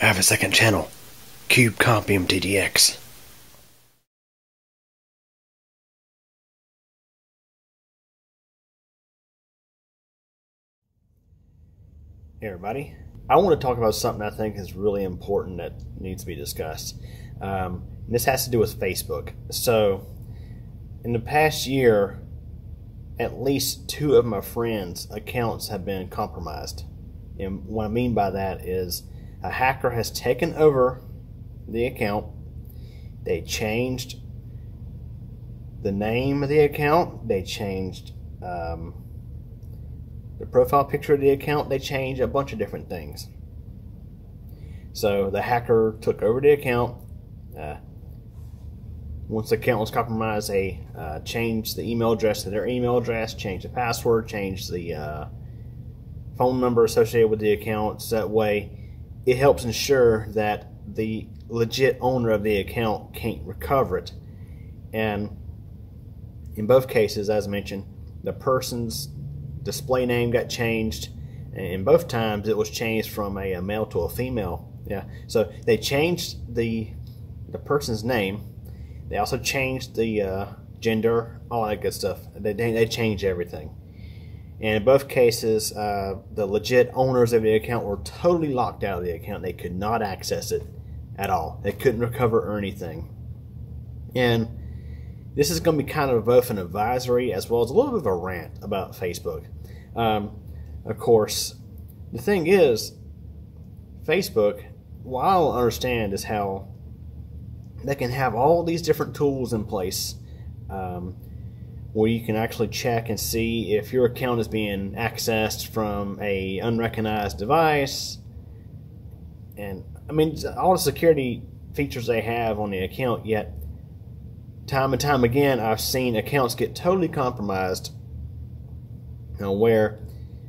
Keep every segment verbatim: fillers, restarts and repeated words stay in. I have a second channel, CubeCompMTDX. Hey everybody, I want to talk about something I think is really important that needs to be discussed. Um, this has to do with Facebook. So, in the past year, at least two of my friends' accounts have been compromised. And what I mean by that is a hacker has taken over the account, they changed the name of the account, they changed um, the profile picture of the account, they changed a bunch of different things. So the hacker took over the account. Uh, once the account was compromised, they uh, changed the email address to their email address, changed the password, changed the uh, phone number associated with the account. So that way it helps ensure that the legit owner of the account can't recover it. And in both cases, as mentioned, the person's display name got changed, and in both times it was changed from a, a male to a female. Yeah, so they changed the the person's name. They also changed the uh, gender, all that good stuff. They they changed everything, and in both cases, uh, the legit owners of the account were totally locked out of the account. They could not access it at all. They couldn't recover or anything, and. This is going to be kind of both an advisory as well as a little bit of a rant about Facebook. Um, of course, the thing is, Facebook, what I don't understand is how they can have all these different tools in place um, where you can actually check and see if your account is being accessed from a unrecognized device. And, I mean, all the security features they have on the account, yet time and time again, I've seen accounts get totally compromised, you know, where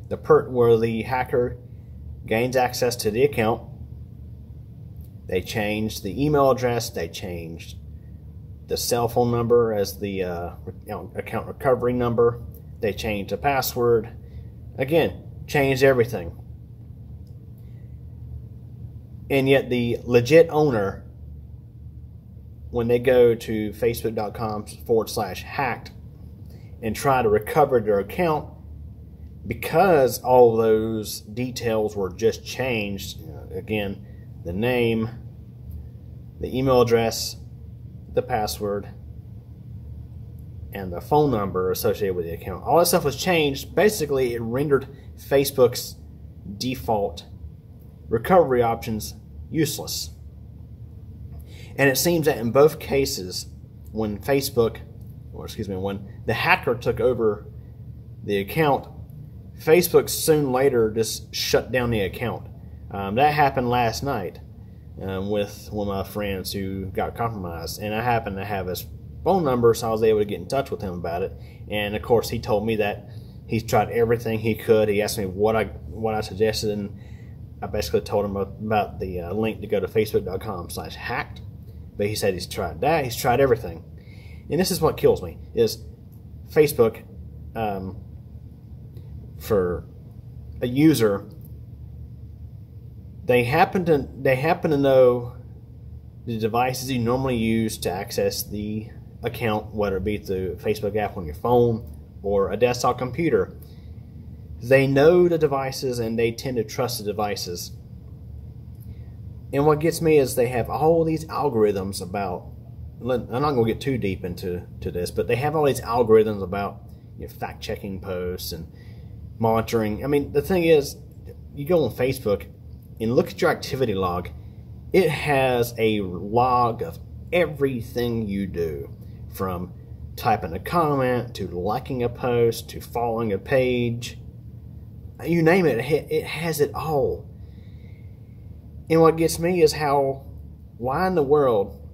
the per where the hacker gains access to the account. They changed the email address. They changed the cell phone number as the uh, you know, account recovery number. They changed the password. Again, changed everything, and yet the legit owner, when they go to facebook.com forward slash hacked and try to recover their account, because all those details were just changed, you know, again, the name, the email address, the password, and the phone number associated with the account. All that stuff was changed. Basically, it rendered Facebook's default recovery options useless. And it seems that in both cases, when Facebook, or excuse me, when the hacker took over the account, Facebook soon later just shut down the account. Um, that happened last night um, with one of my friends who got compromised. And I happened to have his phone number, so I was able to get in touch with him about it. And of course, he told me that he's tried everything he could. He asked me what I what I suggested, and I basically told him about the uh, link to go to facebook.com slash hacked. But he said he's tried that, he's tried everything. And this is what kills me, is Facebook, um, for a user, they happen to they happen to know the devices you normally use to access the account, whether it be through Facebook app on your phone or a desktop computer. They know the devices and they tend to trust the devices. And what gets me is they have all these algorithms about, I'm not going to get too deep into to this, but they have all these algorithms about, you know, fact-checking posts and monitoring. I mean, the thing is, you go on Facebook and look at your activity log. It has a log of everything you do, from typing a comment to liking a post to following a page. You name it, it has it all. And what gets me is how, why in the world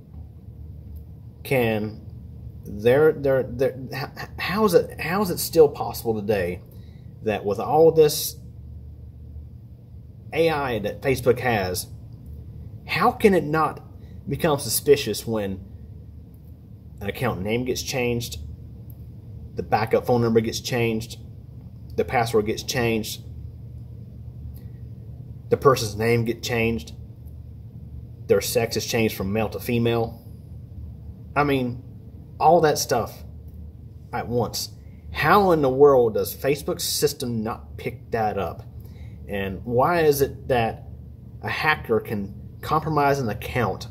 can there, there, there how, how is it, how is it still possible today that with all this A I that Facebook has, how can it not become suspicious when an account name gets changed, the backup phone number gets changed, the password gets changed, the person's name get changed, their sex is changed from male to female. I mean, all that stuff at once. How in the world does Facebook's system not pick that up? And why is it that a hacker can compromise an account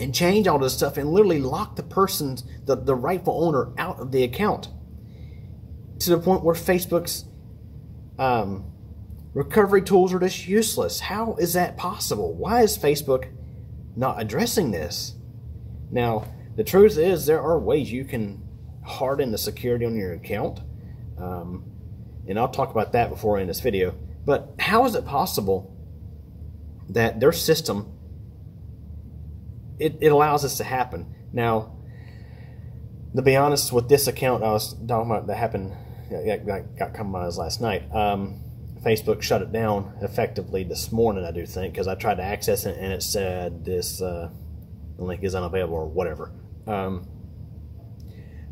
and change all this stuff and literally lock the person, the, the rightful owner, out of the account, to the point where Facebook's um, recovery tools are just useless? How is that possible? Why is Facebook not addressing this? Now, the truth is there are ways you can harden the security on your account, um, and I'll talk about that before I end this video. But how is it possible that their system, it, it allows this to happen? Now, to be honest, with this account I was talking about that happened, got, got compromised last night, um, Facebook shut it down effectively this morning, I do think, because I tried to access it and it said this uh, link is unavailable or whatever. Um,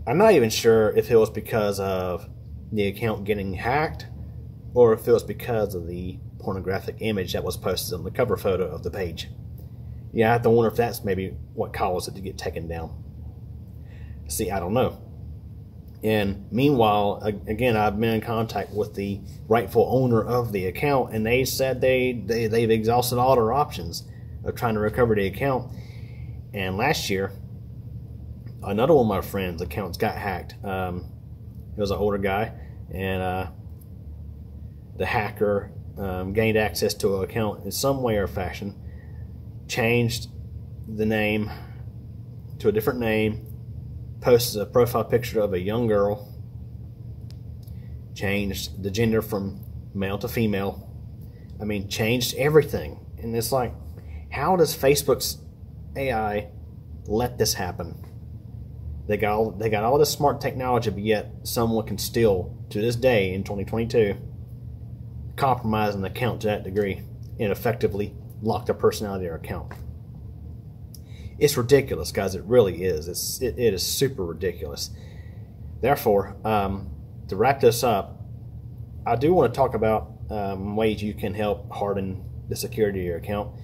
I'm not even sure if it was because of the account getting hacked or if it was because of the pornographic image that was posted on the cover photo of the page. Yeah, I have to wonder if that's maybe what caused it to get taken down. See, I don't know. And meanwhile, again, I've been in contact with the rightful owner of the account, and they said they, they, they've exhausted all their options of trying to recover the account. And last year, another one of my friends' accounts got hacked. Um, it was an older guy, and uh, the hacker um, gained access to an account in some way or fashion, changed the name to a different name, posted a profile picture of a young girl, changed the gender from male to female. I mean, changed everything. And it's like, how does Facebook's A I let this happen? They got all, they got all this smart technology, but yet someone can still, to this day in twenty twenty-two, compromise an account to that degree and effectively lock the person out of their account. It's ridiculous, guys. It really is. It's, it, it is super ridiculous. Therefore, um, to wrap this up, I do want to talk about um, ways you can help harden the security of your account.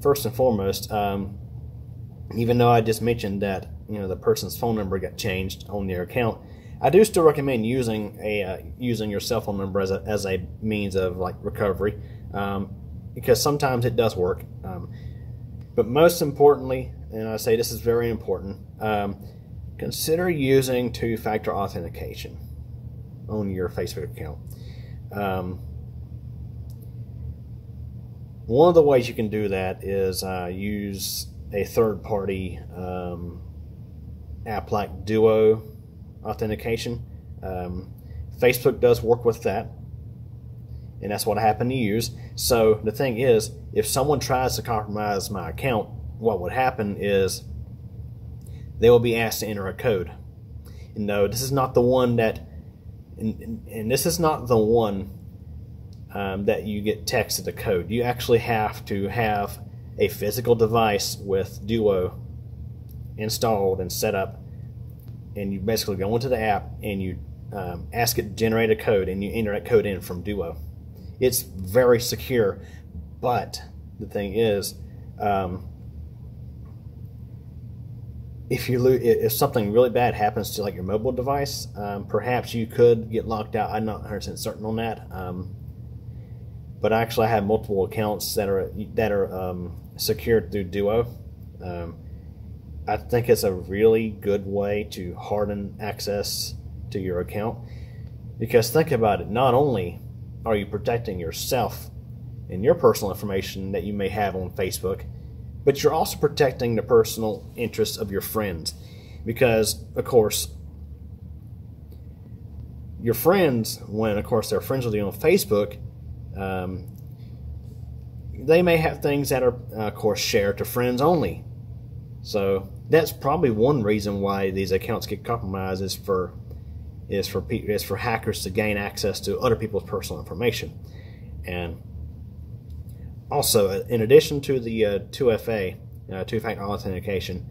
First and foremost, um, even though I just mentioned that, you know, the person's phone number got changed on their account, I do still recommend using a uh, using your cell phone number as a, as a means of like recovery, um, because sometimes it does work. Um, But most importantly, and I say this is very important, um, consider using two-factor authentication on your Facebook account. Um, one of the ways you can do that is uh, use a third-party um, app like Duo authentication. Um, Facebook does work with that, and that's what I happen to use. So the thing is, if someone tries to compromise my account, what would happen is they will be asked to enter a code. And no, this is not the one that, and, and this is not the one um, that you get texted a code. You actually have to have a physical device with Duo installed and set up, and you basically go into the app and you um, ask it to generate a code, and you enter that code in from Duo. It's very secure, but the thing is, um, if you lose, if something really bad happens to like your mobile device, um, perhaps you could get locked out. I'm not one hundred percent certain on that, um, but actually I have multiple accounts that are that are um, secured through Duo. Um, I think it's a really good way to harden access to your account, because think about it, not only are you protecting yourself and your personal information that you may have on Facebook, but you're also protecting the personal interests of your friends, because of course your friends, when of course they're friends with you on Facebook, um, they may have things that are uh, of course shared to friends only. So that's probably one reason why these accounts get compromised, is for Is for, is for hackers to gain access to other people's personal information. And also, in addition to the uh, two F A, uh, two-factor authentication,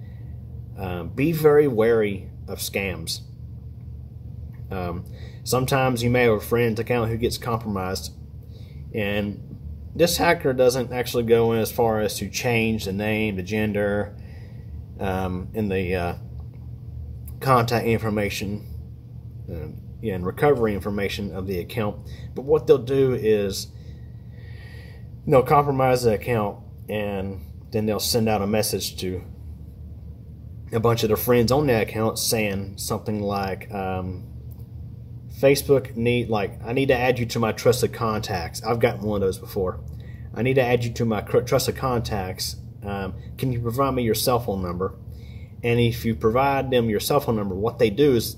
um, be very wary of scams. Um, sometimes you may have a friend's account who gets compromised, and this hacker doesn't actually go in as far as to change the name, the gender, um, and the uh, contact information uh, and recovery information of the account. But what they'll do is they'll compromise the account, and then they'll send out a message to a bunch of their friends on that account saying something like, um, Facebook need like I need to add you to my trusted contacts. I've gotten one of those before. I need to add you to my trusted contacts. Um, can you provide me your cell phone number? And if you provide them your cell phone number, what they do is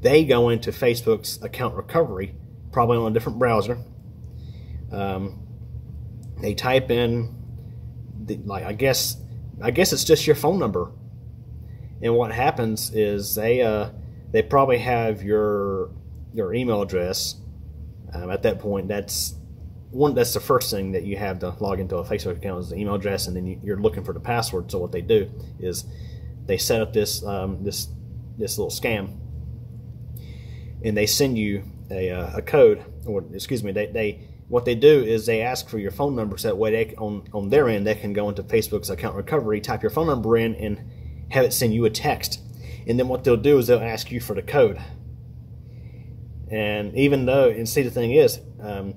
they go into Facebook's account recovery, probably on a different browser. Um, they type in the, like I guess I guess it's just your phone number, and what happens is they uh, they probably have your your email address. Um, at that point, that's one. That's the first thing that you have to log into a Facebook account is the email address, and then you, you're looking for the password. So what they do is they set up this um, this this little scam, and they send you a uh, a code, or excuse me, they they what they do is they ask for your phone number. So that way, they on on their end, they can go into Facebook's account recovery, type your phone number in, and have it send you a text. And then what they'll do is they'll ask you for the code. And even though, and see the thing is, um,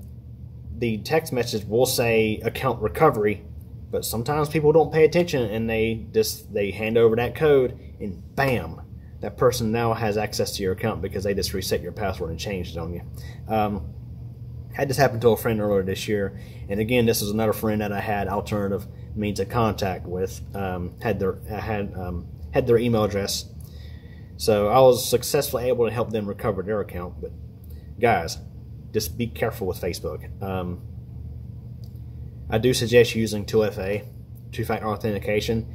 the text message will say account recovery, but sometimes people don't pay attention and they just, they hand over that code and bam, that person now has access to your account because they just reset your password and changed it on you. Um, had this happen to a friend earlier this year. And again, this is another friend that I had alternative means of contact with, um, had their, had, um, had their email address. So I was successfully able to help them recover their account. But guys, just be careful with Facebook. Um, I do suggest using two F A, two-factor authentication.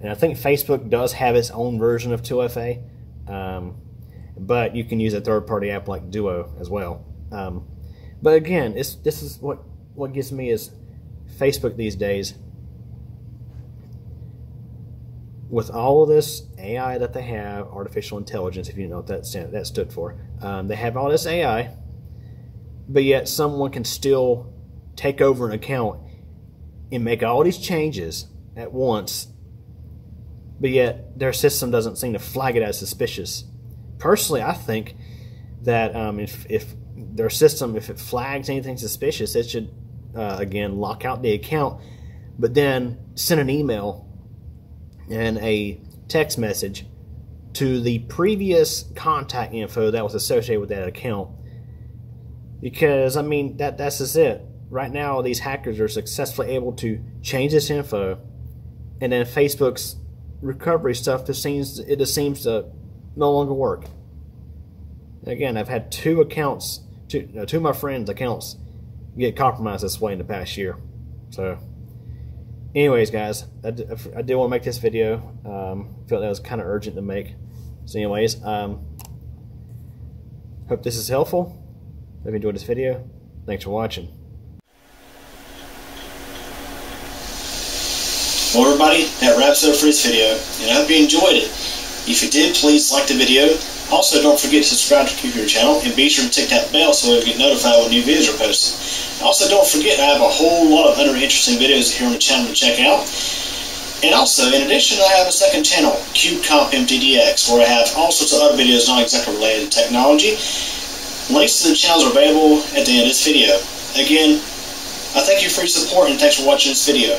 And I think Facebook does have its own version of two F A. Um, but you can use a third-party app like Duo as well. Um, but again, it's, this is what, what gets me is Facebook these days, with all of this A I that they have, artificial intelligence, if you know what that stand, that stood for, um, they have all this A I, but yet someone can still take over an account and make all these changes at once, but yet their system doesn't seem to flag it as suspicious. Personally, I think that um, if, if their system, if it flags anything suspicious, it should, uh, again, lock out the account, but then send an email and a text message to the previous contact info that was associated with that account. Because I mean that that's just it. Right now these hackers are successfully able to change this info, and then Facebook's recovery stuff just seems it just seems to no longer work. Again, I've had two accounts two, uh, two of my friends' accounts get compromised this way in the past year. So anyways, guys, I, I do want to make this video. Um, I felt that was kind of urgent to make. So anyways, um, hope this is helpful. Hope you enjoyed this video. Thanks for watching. Well, everybody, that wraps it up for this video, and I hope you enjoyed it. If you did, please like the video. Also, don't forget to subscribe to CubeCompMTDX channel, and be sure to tick that bell so you'll get notified when new videos are posted. Also, don't forget, I have a whole lot of other interesting videos here on the channel to check out. And also, in addition, I have a second channel, CubeCompMTDX, where I have all sorts of other videos not exactly related to technology. Links to the channels are available at the end of this video. Again, I thank you for your support, and thanks for watching this video.